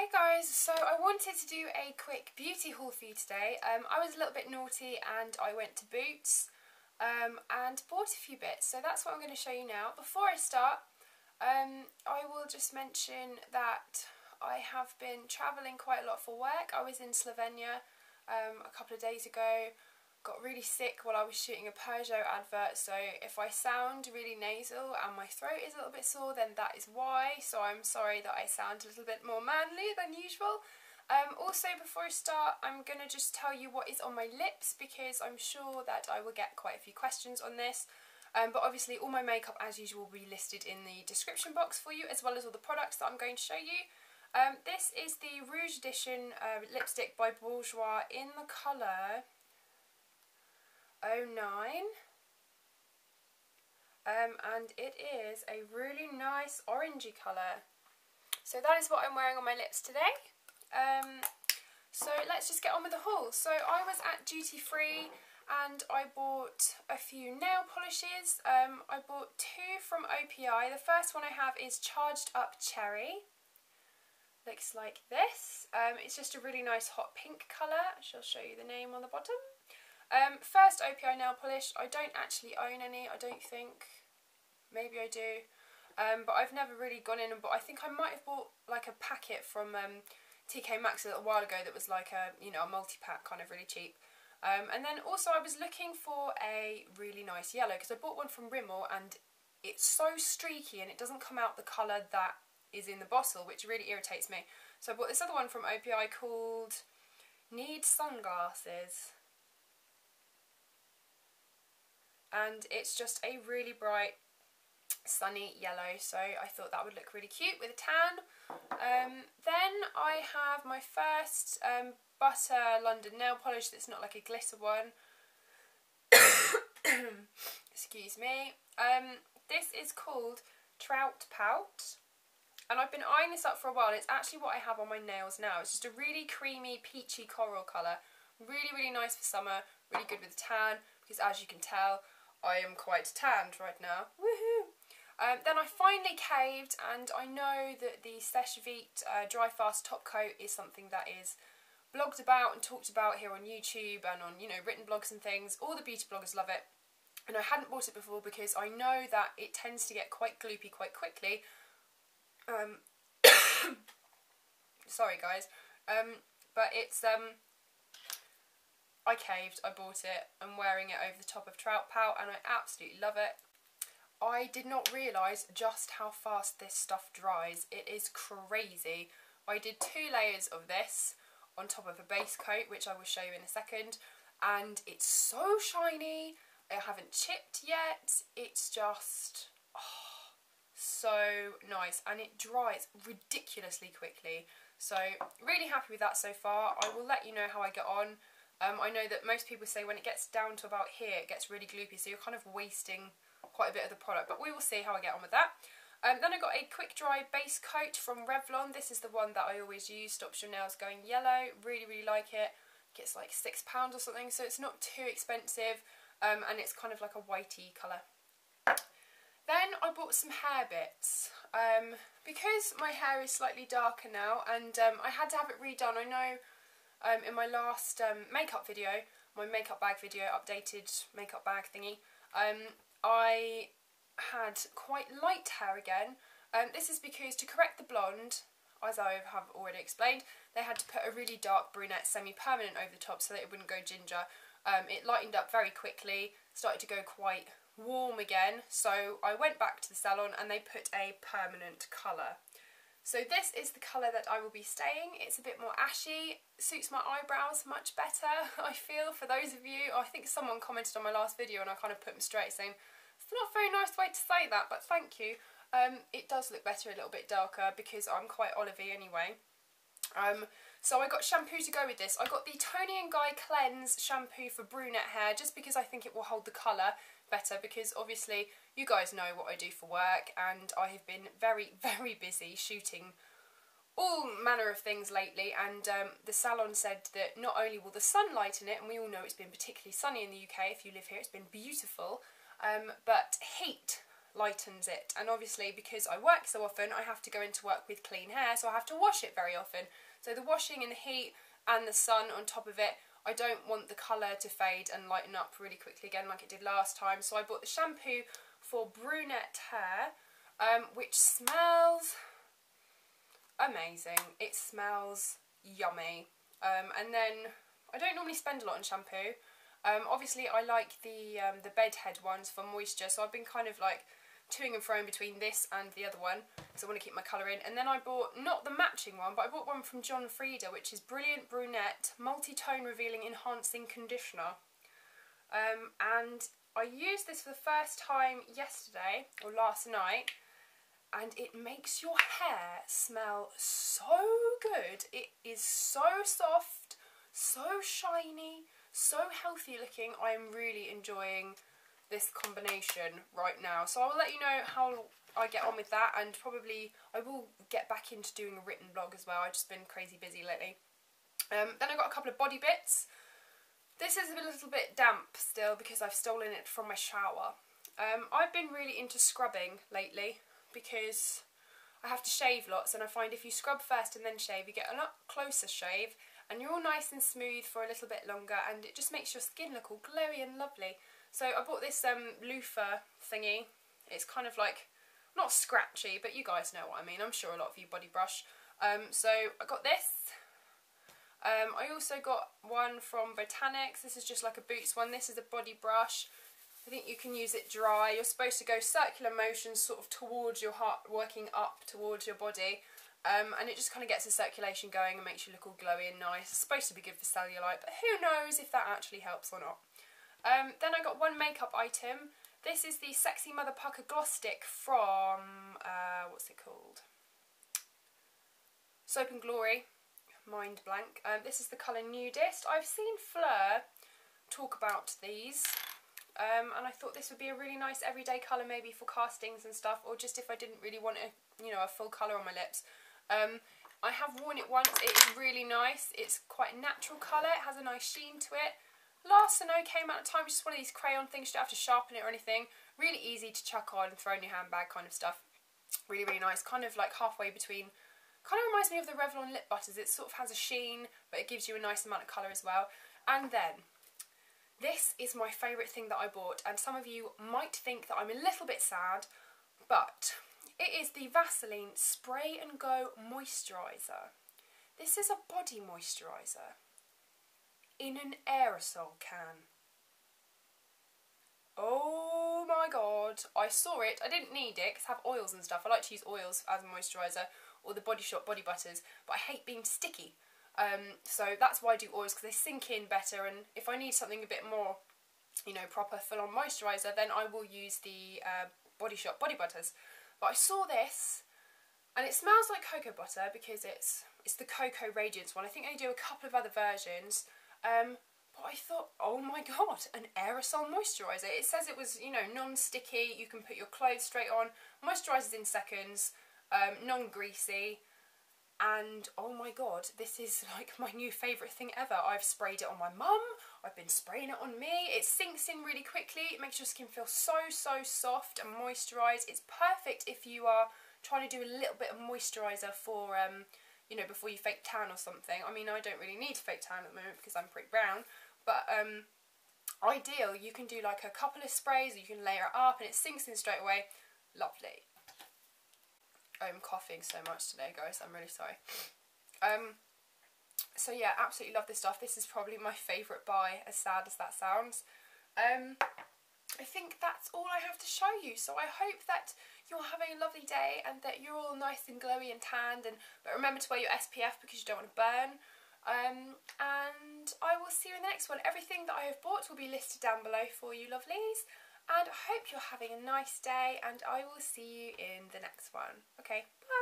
Hey guys, so I wanted to do a quick beauty haul for you today. I was a little bit naughty and I went to Boots and bought a few bits, so that's what I'm going to show you now. Before I start, I will just mention that I have been travelling quite a lot for work. I was in Slovenia a couple of days ago, got really sick while I was shooting a Peugeot advert, so if I sound really nasal and my throat is a little bit sore, then that is why. So I'm sorry that I sound a little bit more manly than usual. Also, before I start, I'm going to just tell you what is on my lips, because I'm sure that I will get quite a few questions on this. But obviously all my makeup as usual will be listed in the description box for you, as well as all the products that I'm going to show you. This is the Rouge Edition lipstick by Bourjois in the colour 09, and it is a really nice orangey colour. So that is what I'm wearing on my lips today. So let's just get on with the haul. So I was at duty free and I bought a few nail polishes. I bought two from OPI. The first one I have is Charged Up Cherry. Looks like this. It's just a really nice hot pink colour. I shall show you the name on the bottom. First OPI nail polish. I don't actually own any, I don't think. Maybe I do. But I've never really gone in and bought. I think I might have bought like a packet from TK Maxx a little while ago that was like a, you know, a multi-pack, kind of really cheap. And then also I was looking for a really nice yellow, because I bought one from Rimmel and it's so streaky and it doesn't come out the colour that is in the bottle, which really irritates me. So I bought this other one from OPI called Need Sunglasses. And it's just a really bright sunny yellow, so I thought that would look really cute with a tan. Then I have my first Butter London nail polish that's not like a glitter one. Excuse me. This is called Trout Pout, and I've been eyeing this up for a while. It's actually what I have on my nails now. It's just a really creamy peachy coral colour, really really nice for summer, really good with a tan, because as you can tell I am quite tanned right now. Woohoo! Then I finally caved, and I know that the Seche Vite Dry Fast Top Coat is something that is blogged about and talked about here on YouTube and on, you know, written blogs and things. All the beauty bloggers love it, and I hadn't bought it before because I know that it tends to get quite gloopy quite quickly. Sorry guys, but it's I caved, I bought it, I'm wearing it over the top of Trout Pout and I absolutely love it. I did not realise just how fast this stuff dries, it is crazy. I did 2 layers of this on top of a base coat, which I will show you in a second, and it's so shiny, I haven't chipped yet, it's just oh, so nice, and it dries ridiculously quickly. So really happy with that so far. I will let you know how I get on. I know that most people say when it gets down to about here it gets really gloopy, so you're kind of wasting quite a bit of the product, but we will see how I get on with that. Then I got a quick dry base coat from Revlon. This is the one that I always use, stops your nails going yellow. Really really like it. It's like £6 or something, so it's not too expensive, and it's kind of like a whitey colour. Then I bought some hair bits, because my hair is slightly darker now and I had to have it redone. I know in my last makeup video, my makeup bag video, updated makeup bag thingy, I had quite light hair again. This is because to correct the blonde, as I have already explained, they had to put a really dark brunette semi-permanent over the top so that it wouldn't go ginger. It lightened up very quickly, started to go quite warm again, so I went back to the salon and they put a permanent colour. So this is the colour that I will be staying. It's a bit more ashy, suits my eyebrows much better, I feel, for those of you. I think someone commented on my last video and I kind of put them straight, saying, it's not a very nice way to say that, but thank you. It does look better a little bit darker because I'm quite olivey anyway. So I got shampoo to go with this. I got the Toni and Guy Cleanse shampoo for brunette hair, just because I think it will hold the colour better, because obviously you guys know what I do for work and I have been very very busy shooting all manner of things lately, and the salon said that not only will the sun lighten it, and we all know it's been particularly sunny in the UK, if you live here it's been beautiful, but heat lightens it. And obviously because I work so often, I have to go into work with clean hair, so I have to wash it very often. So the washing and the heat and the sun on top of it, I don't want the colour to fade and lighten up really quickly again like it did last time. So I bought the shampoo for brunette hair, which smells amazing. It smells yummy. And then I don't normally spend a lot on shampoo. Obviously I like the bedhead ones for moisture, so I've been kind of like toing and froing between this and the other one because I want to keep my colour in. And then I bought, not the matching one, but I bought one from John Frieda, which is Brilliant Brunette Multi-Tone Revealing Enhancing Conditioner. And I used this for the first time yesterday, or last night, and it makes your hair smell so good. It is so soft, so shiny, so healthy looking. I am really enjoying this combination right now. So I will let you know how I get on with that, and probably I will get back into doing a written blog as well. I've just been crazy busy lately. Then I got a couple of body bits. This is a little bit damp still because I've stolen it from my shower. I've been really into scrubbing lately because I have to shave lots, and I find if you scrub first and then shave, you get a lot closer shave and you're all nice and smooth for a little bit longer, and it just makes your skin look all glowy and lovely. So I bought this loofah thingy. It's kind of like, not scratchy, but you guys know what I mean. I'm sure a lot of you body brush. So I got this. I also got one from Botanics. This is just like a Boots one. This is a body brush. I think you can use it dry. You're supposed to go circular motions sort of towards your heart, working up towards your body. And it just kind of gets the circulation going and makes you look all glowy and nice. It's supposed to be good for cellulite, but who knows if that actually helps or not. Then I got one makeup item. This is the Sexy Mother Pucker Gloss Stick from, what's it called? Soap and Glory. Mind blank. This is the colour Nudist. I've seen Fleur talk about these, and I thought this would be a really nice everyday colour, maybe for castings and stuff, or just if I didn't really want a, you know, a full colour on my lips. I have worn it once. It's really nice. It's quite a natural colour. It has a nice sheen to it. Lasts an okay amount of time. Just one of these crayon things. You don't have to sharpen it or anything. Really easy to chuck on and throw in your handbag kind of stuff. Really, really nice. Kind of like halfway between. Kind of reminds me of the Revlon lip butters. It sort of has a sheen, but it gives you a nice amount of colour as well. And then, this is my favourite thing that I bought, and some of you might think that I'm a little bit sad, but it is the Vaseline Spray and Go Moisturiser. This is a body moisturiser in an aerosol can. Oh my god, I saw it. I didn't need it because I have oils and stuff. I like to use oils as a moisturiser, or the Body Shop body butters, but I hate being sticky. So that's why I do oils, because they sink in better, and if I need something a bit more, you know, proper full-on moisturiser, then I will use the Body Shop body butters. But I saw this, and it smells like cocoa butter because it's the Cocoa Radiance one. I think they do a couple of other versions, but I thought, oh my god, an aerosol moisturiser. It says it was, you know, non-sticky, you can put your clothes straight on, moisturisers in seconds, non-greasy, and oh my god, this is like my new favourite thing ever. I've sprayed it on my mum, I've been spraying it on me. It sinks in really quickly, it makes your skin feel so, so soft and moisturised. It's perfect if you are trying to do a little bit of moisturiser for, you know, before you fake tan or something. I mean, I don't really need to fake tan at the moment because I'm pretty brown, but ideal, you can do like a couple of sprays, or you can layer it up, and it sinks in straight away. Lovely. I'm coughing so much today, guys, I'm really sorry. So yeah, absolutely love this stuff. This is probably my favourite buy, as sad as that sounds. I think that's all I have to show you, so I hope that you're having a lovely day and that you're all nice and glowy and tanned, but remember to wear your SPF because you don't want to burn. And I will see you in the next one. Everything that I have bought will be listed down below for you lovelies. And I hope you're having a nice day, and I will see you in the next one. Okay, bye.